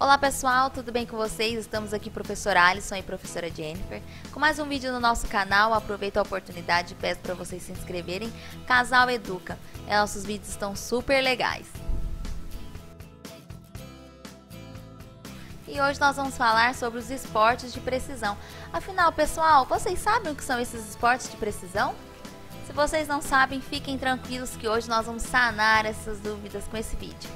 Olá pessoal, tudo bem com vocês? Estamos aqui, professor Alisson e professora Jennifer, com mais um vídeo no nosso canal. Aproveito a oportunidade e peço para vocês se inscreverem. Casal Educa, nossos vídeos estão super legais. E hoje nós vamos falar sobre os esportes de precisão. Afinal, pessoal, vocês sabem o que são esses esportes de precisão? Se vocês não sabem, fiquem tranquilos que hoje nós vamos sanar essas dúvidas com esse vídeo.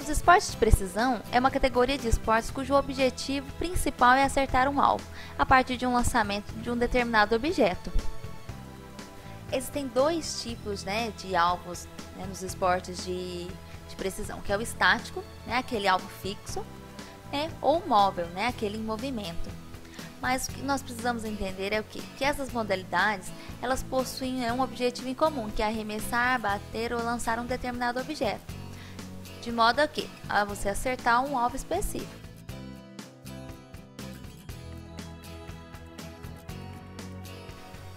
Os esportes de precisão é uma categoria de esportes cujo objetivo principal é acertar um alvo, a partir de um lançamento de um determinado objeto. Existem dois tipos de alvos nos esportes de precisão, que é o estático, aquele alvo fixo, ou móvel, aquele em movimento. Mas o que nós precisamos entender é o quê? Que essas modalidades, elas possuem um objetivo em comum, que é arremessar, bater ou lançar um determinado objeto. De modo a que você acertar um alvo específico.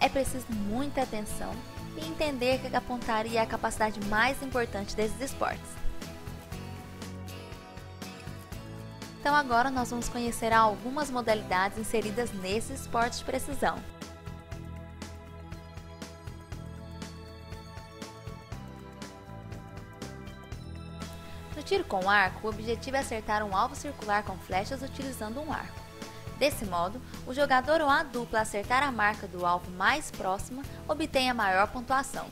É preciso muita atenção e entender que apontar é a capacidade mais importante desses esportes. Então agora nós vamos conhecer algumas modalidades inseridas nesse esporte de precisão. No tiro com arco, o objetivo é acertar um alvo circular com flechas utilizando um arco. Desse modo, o jogador ou a dupla acertar a marca do alvo mais próxima obtém a maior pontuação.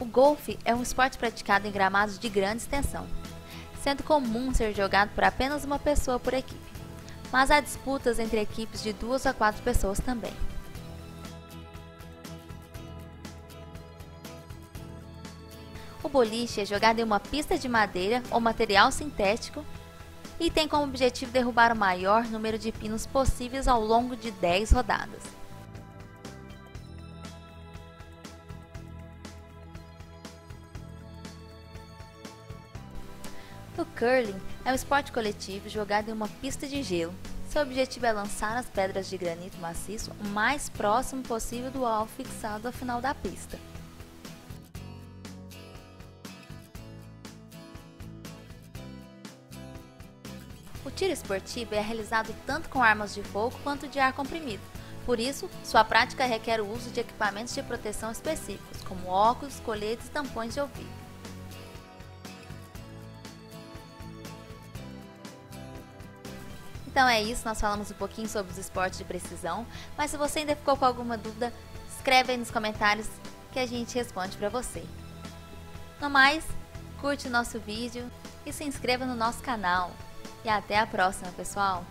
O golfe é um esporte praticado em gramados de grande extensão, sendo comum ser jogado por apenas uma pessoa por equipe, mas há disputas entre equipes de 2 a 4 pessoas também. O boliche é jogado em uma pista de madeira ou material sintético e tem como objetivo derrubar o maior número de pinos possíveis ao longo de 10 rodadas. O curling é um esporte coletivo jogado em uma pista de gelo. Seu objetivo é lançar as pedras de granito maciço o mais próximo possível do alvo fixado ao final da pista. O tiro esportivo é realizado tanto com armas de fogo quanto de ar comprimido, por isso, sua prática requer o uso de equipamentos de proteção específicos, como óculos, coletes e tampões de ouvido. Então é isso, nós falamos um pouquinho sobre os esportes de precisão, mas se você ainda ficou com alguma dúvida, escreve aí nos comentários que a gente responde para você. No mais, curte o nosso vídeo e se inscreva no nosso canal. E até a próxima, pessoal!